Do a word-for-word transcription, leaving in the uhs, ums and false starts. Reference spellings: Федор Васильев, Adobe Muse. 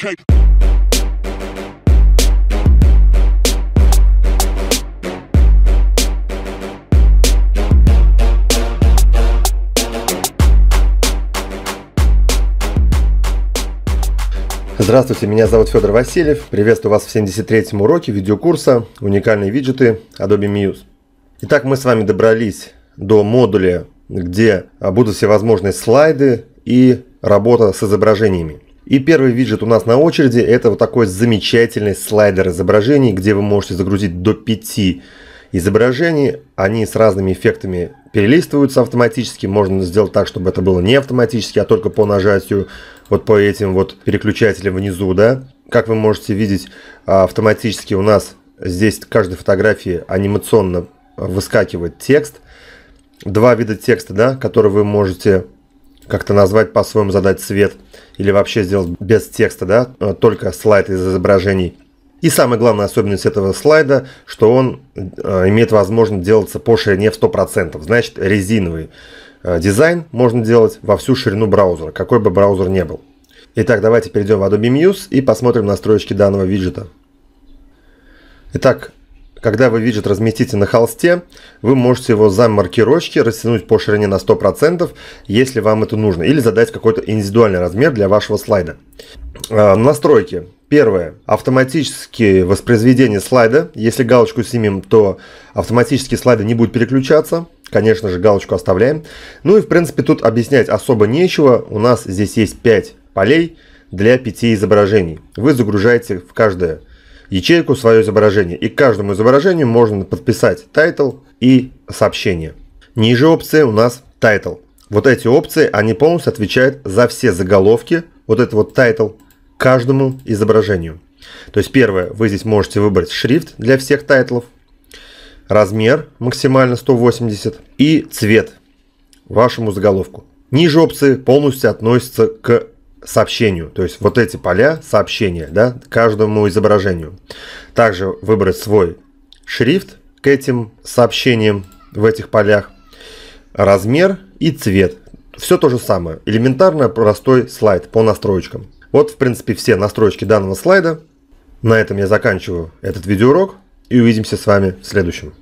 Здравствуйте, меня зовут Федор Васильев. Приветствую вас в семьдесят третьем уроке видеокурса «Уникальные виджеты Adobe Muse». Итак, мы с вами добрались до модуля, где будут всевозможные слайды и работа с изображениями. И первый виджет у нас на очереди – это вот такой замечательный слайдер изображений, где вы можете загрузить до пяти изображений. Они с разными эффектами перелистываются автоматически. Можно сделать так, чтобы это было не автоматически, а только по нажатию вот по этим вот переключателям внизу, да. Как вы можете видеть, автоматически у нас здесь в каждой фотографии анимационно выскакивает текст. Два вида текста, да, которые вы можете как-то назвать по-своему, задать цвет или вообще сделать без текста, да, только слайд из изображений. И самая главная особенность этого слайда, что он имеет возможность делаться по ширине в сто процентов. Значит, резиновый дизайн можно делать во всю ширину браузера, какой бы браузер ни был. Итак, давайте перейдем в Adobe Muse и посмотрим настройки данного виджета. Итак, когда вы виджет разместите на холсте, вы можете его за маркировочки растянуть по ширине на сто процентов, если вам это нужно, или задать какой-то индивидуальный размер для вашего слайда. Настройки. Первое. Автоматическое воспроизведение слайда. Если галочку снимем, то автоматически слайды не будут переключаться. Конечно же, галочку оставляем. Ну и, в принципе, тут объяснять особо нечего. У нас здесь есть пять полей для пяти изображений. Вы загружаете в каждое ячейку свое изображение. И к каждому изображению можно подписать тайтл и сообщение. Ниже опции у нас тайтл. Вот эти опции, они полностью отвечают за все заголовки. Вот это вот тайтл каждому изображению. То есть первое, вы здесь можете выбрать шрифт для всех тайтлов, размер максимально сто восемьдесят и цвет вашему заголовку. Ниже опции полностью относятся к сообщению, то есть вот эти поля сообщения, да, каждому изображению. Также выбрать свой шрифт к этим сообщениям в этих полях, размер и цвет. Все то же самое, элементарно простой слайд по настроечкам. Вот, в принципе, все настройки данного слайда. На этом я заканчиваю этот видеоурок и увидимся с вами в следующем.